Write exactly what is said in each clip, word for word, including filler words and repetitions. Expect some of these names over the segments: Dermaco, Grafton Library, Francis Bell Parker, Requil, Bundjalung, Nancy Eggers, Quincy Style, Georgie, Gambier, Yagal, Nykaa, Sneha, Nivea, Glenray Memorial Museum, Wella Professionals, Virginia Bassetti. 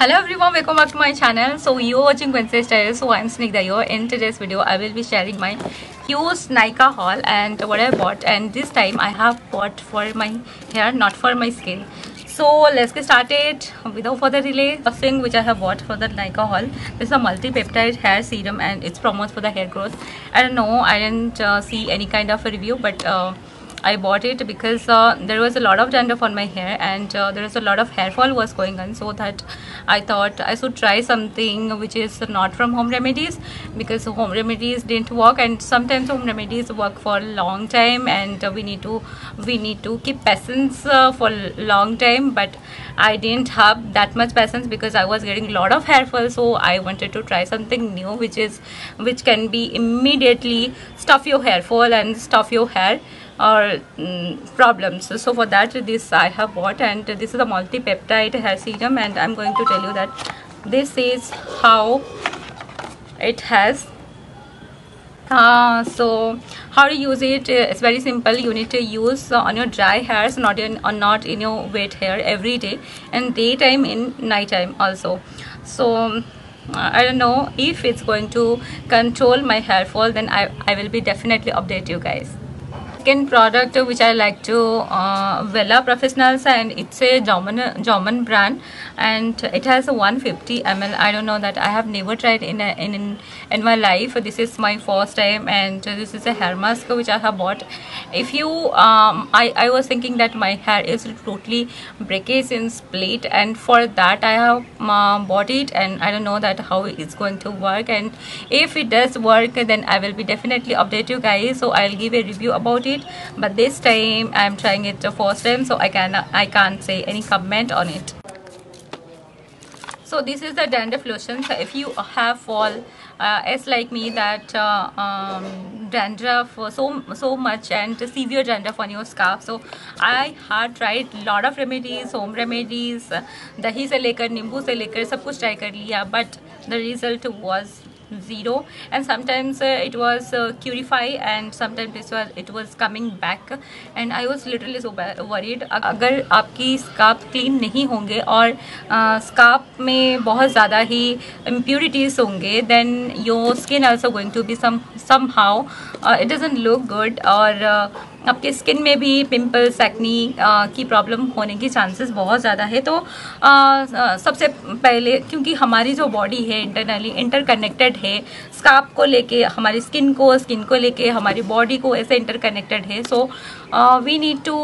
Hello everyone, welcome back to my channel. So you are watching Quincy Style. So I am Sneha here. In today's video, I will be sharing my huge Nykaa haul and what I bought. And this time I have bought for my hair, not for my skin. So let's get started without further delay. The thing which I have bought for the Nykaa haul, this is a multi-peptide hair serum and it's promotes for the hair growth. I don't know, I didn't uh, see any kind of a review, but uh, I bought it because uh, there was a lot of dandruff on my hair and uh, there was a lot of hair fall was going on, so that I thought I should try something which is not from home remedies, because home remedies didn't work and sometimes home remedies work for a long time and uh, we need to we need to keep patience uh, for long time, but I didn't have that much patience because I was getting a lot of hair fall, so I wanted to try something new which is which can be immediately stuff your hair fall and stuff your hair or um, problems. So for that, this I have bought, and this is a multi-peptide hair serum, and I'm going to tell you that this is how it has uh, so how to use it. It's very simple. You need to use on your dry hairs, not in or not in your wet hair, every day, and daytime in nighttime also. So I don't know if it's going to control my hair fall, then I, I will be definitely update you guys. Second product which I like to uh, Wella Professionals, and it's a German German brand, and it has a one hundred fifty milliliters. I don't know, that I have never tried in a, in in my life. This is my first time, and this is a hair mask which I have bought. If you um, I I was thinking that my hair is totally breakage and split, and for that I have uh, bought it, and I don't know that how it's going to work, and if it does work, then I will be definitely update you guys. So I'll give a review about it. It, but this time I'm trying it the first time, so I can I can't say any comment on it. So this is the dandruff lotion. So if you have fall, uh, as like me, that uh, um, dandruff so so much and severe dandruff on your scalp. So I had tried lot of remedies, home remedies, dahi se lekar nimbu se lekar sab kuch try kar liya, but the result was zero, and sometimes uh, it was uh, curify, and sometimes it was it was coming back, and I was literally so worried. अगर आपकी scarf clean नहीं होंगे और scarf में बहुत ज़्यादा ही impurities होंगे, then your skin also going to be some somehow uh, it doesn't look good, और uh, आपके स्किन में भी पिंपल्स एक्नी की प्रॉब्लम होने की चांसेस बहुत ज़्यादा है. तो आ, सबसे पहले, क्योंकि हमारी जो बॉडी है इंटरनली इंटरकनेक्टेड है, स्कार्फ को लेके हमारी स्किन को स्किन को लेके हमारी बॉडी को ऐसे इंटरकनेक्टेड है. So we need to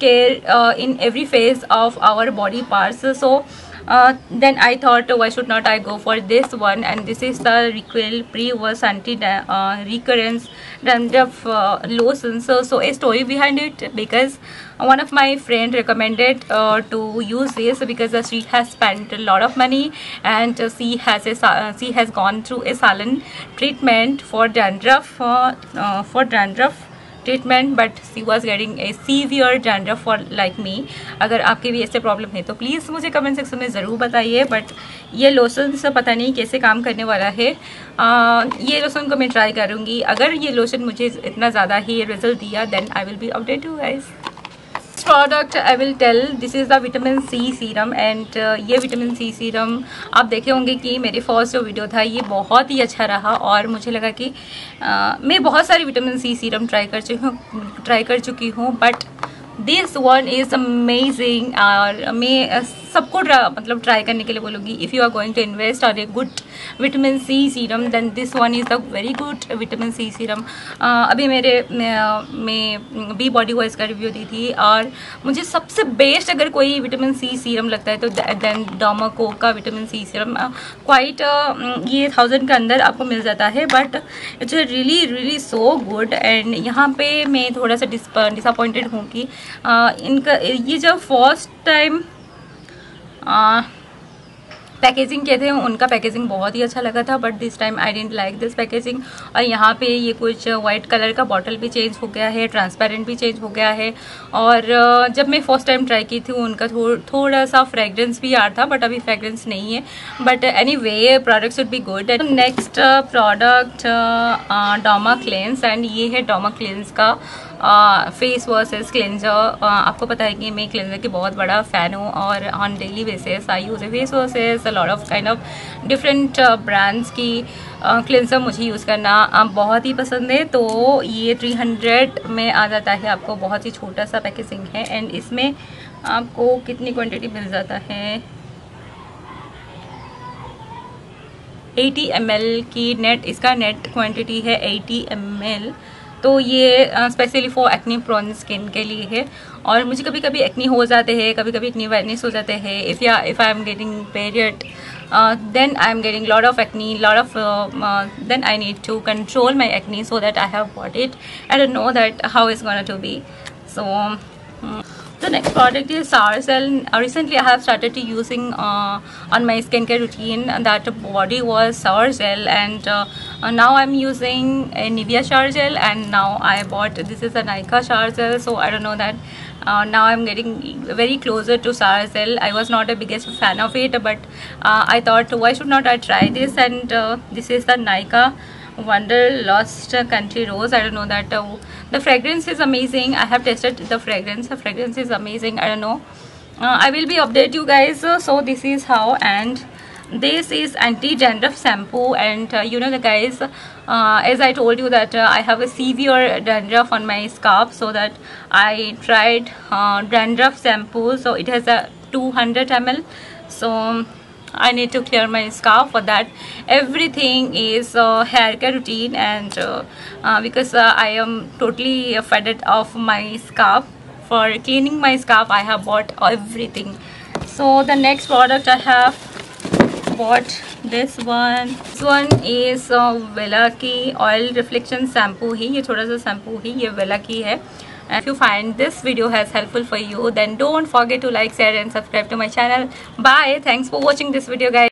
care in every phase of our body parts. So Uh, then I thought, why should not I go for this one? And this is the Requil pre-wash anti-recurrence dandruff uh, lotion. So, so a story behind it, because one of my friend recommended uh, to use this, because uh, she has spent a lot of money, and uh, she has a uh, she has gone through a salon treatment for dandruff uh, uh, for dandruff. Treatment but she was getting a severe dandruff for like me. अगर आपके भी ऐसे problem है तो please मुझे comment section में ज़रूर बताइए. बट ये लोशन से पता नहीं कैसे काम करने वाला है. आ, ये लोशन को मैं ट्राई करूँगी. अगर ये लोशन मुझे इतना ज़्यादा ही रिजल्ट दिया, then I will be update you guys. Product I will tell, this is the vitamin C serum, and ये विटामिन सी सीरम आप देखे होंगे कि मेरे फर्स्ट जो वीडियो था ये बहुत ही अच्छा रहा, और मुझे लगा कि uh, मैं बहुत सारी विटामिन सी सीरम ट्राई कर चुकी हूँ ट्राई कर चुकी हूँ but this one is amazing. और मैं सबको मतलब ट्राई करने के लिए बोलूँगी, if you are going to invest और a good vitamin C serum, then this one is a very good vitamin C serum. अभी मेरे मैं बी बॉडी वॉइस का रिव्यू दी थी, और मुझे सबसे बेस्ट अगर कोई विटामिन सी सीरम लगता है तो देन डोमाको का विटामिन सी सीरम. क्वाइट ये थाउजेंड के अंदर आपको मिल जाता है, but it's really really so good. And यहाँ पे मैं थोड़ा सा डिसअपॉइंटेड हूँ कि Uh, इनका ये जब फर्स्ट टाइम पैकेजिंग किए थे, उनका पैकेजिंग बहुत ही अच्छा लगा था, but this time I didn't like this packaging. और यहाँ पे ये कुछ वाइट कलर का बॉटल भी चेंज हो गया है, ट्रांसपेरेंट भी चेंज हो गया है, और uh, जब मैं फर्स्ट टाइम ट्राई की थी उनका थो, थोड़ा सा फ्रेगरेंस भी आ था, बट अभी फ्रेगरेंस नहीं है. But anyway product should be good. Next product Doma cleanse, and ये है डोमा क्लेंस का फेस वर्सेस क्लिंजर। आपको पता है कि मैं क्लिंजर की बहुत बड़ा फ़ैन हूँ और on daily basis I use face versus lot of kind of different brands की क्लिंजर uh, मुझे यूज़ करना बहुत ही पसंद है। तो ये तीन सौ में आ जाता है, आपको बहुत ही छोटा सा पैकेजिंग है एंड इसमें आपको कितनी क्वांटिटी मिल जाता है, अस्सी एम एल की नेट, इसका नेट क्वांटिटी है अस्सी एम एल। तो ये specially for acne prone skin के लिए है। और मुझे कभी कभी एक्ने हो जाते हैं, कभी कभी एक्ने वाइटनेस हो जाते हैं। इफ़ या if I am getting period then I am getting lot of acne, lot of then I need to control my acne so that I have bought it. I don't know that how is gonna to be. So the next product is Sarcel. Recently I have started using uh, on my skincare routine that body was Sarcel, and uh, now I'm using a Nivea Sarcel, and now I bought this is a Nykaa Sarcel. So I don't know that uh, now I'm getting very closer to Sarcel. I was not a biggest fan of it, but uh, I thought why should not I try this, and uh, this is the Nykaa Wonder Lost Country Rose. I don't know that uh, the fragrance is amazing. I have tested the fragrance. The fragrance is amazing. I don't know. Uh, I will be update you guys. Uh, so this is how, and this is anti-dandruff shampoo. And uh, you know the guys, uh, as I told you that uh, I have a severe dandruff on my scalp, so that I tried uh, dandruff shampoo. So it has a two hundred m l. So I need to clear my scalp. For that everything is uh, hair care routine, and uh, uh, because uh, I am totally fed up of my scalp. For cleaning my scalp I have bought everything. So the next product I have bought this one. This one is uh, Wella की oil reflection shampoo है। ये थोड़ा सा shampoo है, ये Wella की है। If you find this video has helpful for you, then don't forget to like, share and subscribe to my channel. Bye. Thanks for watching this video guys.